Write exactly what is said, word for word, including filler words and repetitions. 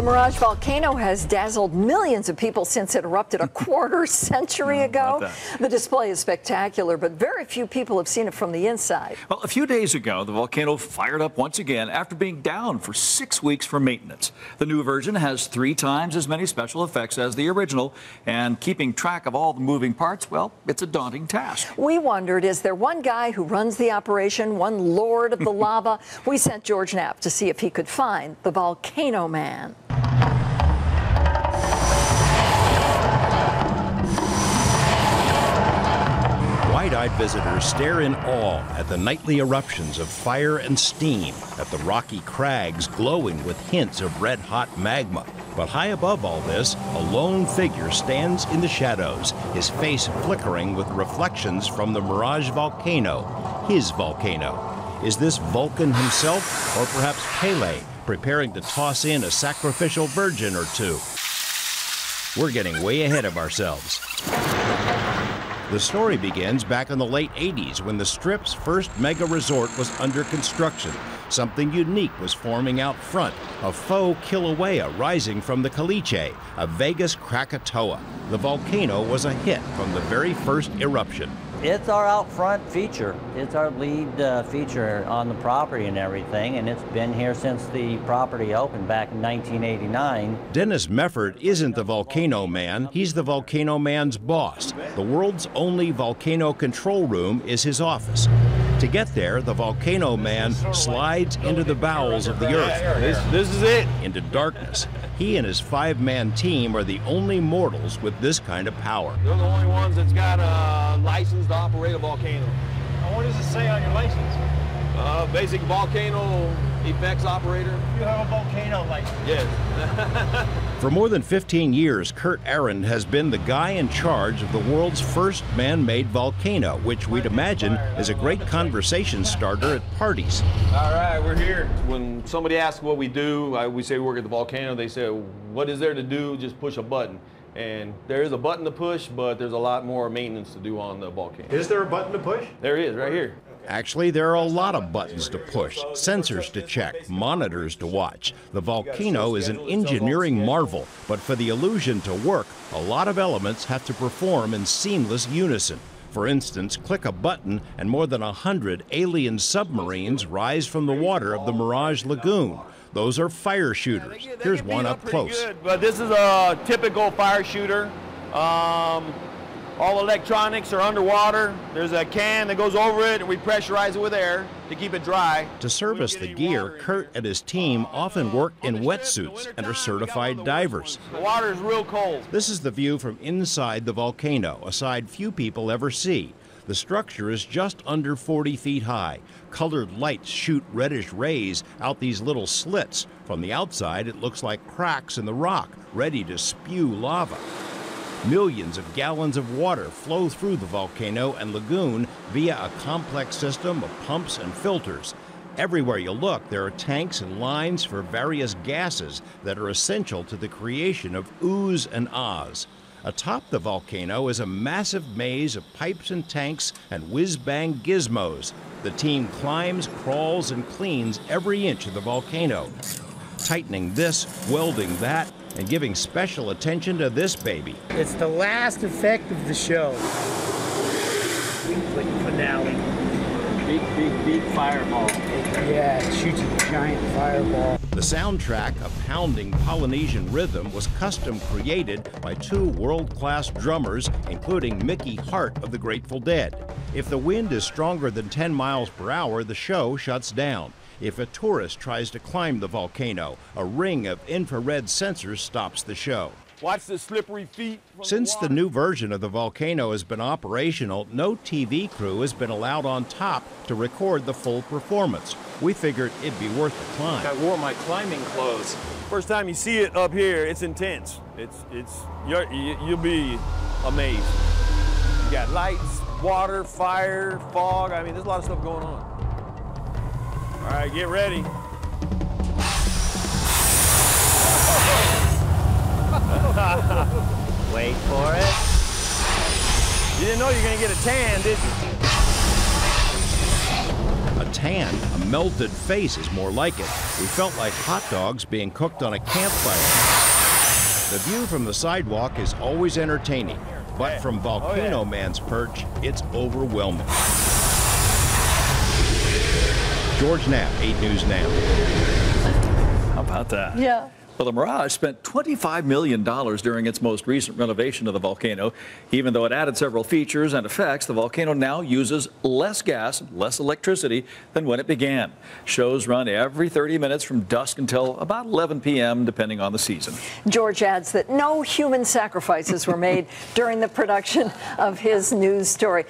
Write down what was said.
The Mirage volcano has dazzled millions of people since it erupted a quarter century ago. The display is spectacular, but very few people have seen it from the inside. Well, a few days ago, the volcano fired up once again after being down for six weeks for maintenance. The new version has three times as many special effects as the original, and keeping track of all the moving parts, well, it's a daunting task. We wondered, is there one guy who runs the operation, one lord of the lava? We sent George Knapp to see if he could find the volcano man. Wide-eyed visitors stare in awe at the nightly eruptions of fire and steam, at the rocky crags glowing with hints of red-hot magma. But high above all this, a lone figure stands in the shadows, his face flickering with reflections from the Mirage volcano, his volcano. Is this Vulcan himself, or perhaps Pele, preparing to toss in a sacrificial virgin or two? We're getting way ahead of ourselves. The story begins back in the late eighties when the Strip's first mega resort was under construction. Something unique was forming out front, a faux Kilauea rising from the Caliche, a Vegas Krakatoa. The volcano was a hit from the very first eruption. It's our out front feature. It's our lead uh, feature on the property and everything, and it's been here since the property opened back in nineteen eighty-nine. Dennis Meffert isn't the volcano man. He's the volcano man's boss. The world's only volcano control room is his office. To get there, the volcano man slides into the bowels of the earth. This, this is it. Into darkness. He and his five-man team are the only mortals with this kind of power. They're the only ones that's got a license to operate a volcano. Now, what does it say on your license? Uh, basic volcano effects operator. You have a volcano license. Yes. For more than fifteen years, Kurt Aaron has been the guy in charge of the world's first man-made volcano, which we'd imagine is a great conversation starter at parties. All right, we're here. When somebody asks what we do, I, we say we work at the volcano. They say, what is there to do? Just push a button. And there is a button to push, but there's a lot more maintenance to do on the volcano. Is there a button to push? There is, right here. Actually, there are a lot of buttons to push, sensors to check, monitors to watch. The volcano is an engineering marvel, but for the illusion to work, a lot of elements have to perform in seamless unison. For instance, click a button and more than a hundred alien submarines rise from the water of the Mirage Lagoon. Those are fire shooters. Here's one up close. But this is a typical fire shooter. Um, All electronics are underwater. There's a can that goes over it, and we pressurize it with air to keep it dry. To service the gear, Kurt and his team often work in wetsuits and are certified divers. The water is real cold. This is the view from inside the volcano, a side few people ever see. The structure is just under forty feet high. Colored lights shoot reddish rays out these little slits. From the outside, it looks like cracks in the rock, ready to spew lava. Millions of gallons of water flow through the volcano and lagoon via a complex system of pumps and filters. Everywhere you look, there are tanks and lines for various gases that are essential to the creation of oohs and ahs. Atop the volcano is a massive maze of pipes and tanks and whiz-bang gizmos. The team climbs, crawls, and cleans every inch of the volcano, tightening this, welding that, and giving special attention to this baby. It's the last effect of the show. Like finale. Big, big, big fireball. Yeah, it shoots a giant fireball. The soundtrack, a pounding Polynesian rhythm, was custom created by two world-class drummers, including Mickey Hart of the Grateful Dead. If the wind is stronger than ten miles per hour, the show shuts down. If a tourist tries to climb the volcano, a ring of infrared sensors stops the show. Watch the slippery feet. Since the new version of the volcano has been operational, no T V crew has been allowed on top to record the full performance. We figured it'd be worth the climb. I wore my climbing clothes. First time you see it up here, it's intense. It's, it's, you're, you'll be amazed. You got lights, water, fire, fog. I mean, there's a lot of stuff going on. All right, get ready. Wait for it. You didn't know you were going to get a tan, did you? A hand, a melted face is more like it. We felt like hot dogs being cooked on a campfire. The view from the sidewalk is always entertaining, but from Volcano Man's perch, it's overwhelming. George Knapp, eight news now. How about that? Yeah. Well, the Mirage spent twenty-five million dollars during its most recent renovation of the volcano. Even though it added several features and effects, the volcano now uses less gas, less electricity than when it began. Shows run every thirty minutes from dusk until about eleven p m depending on the season. George adds that no human sacrifices were made during the production of his news story.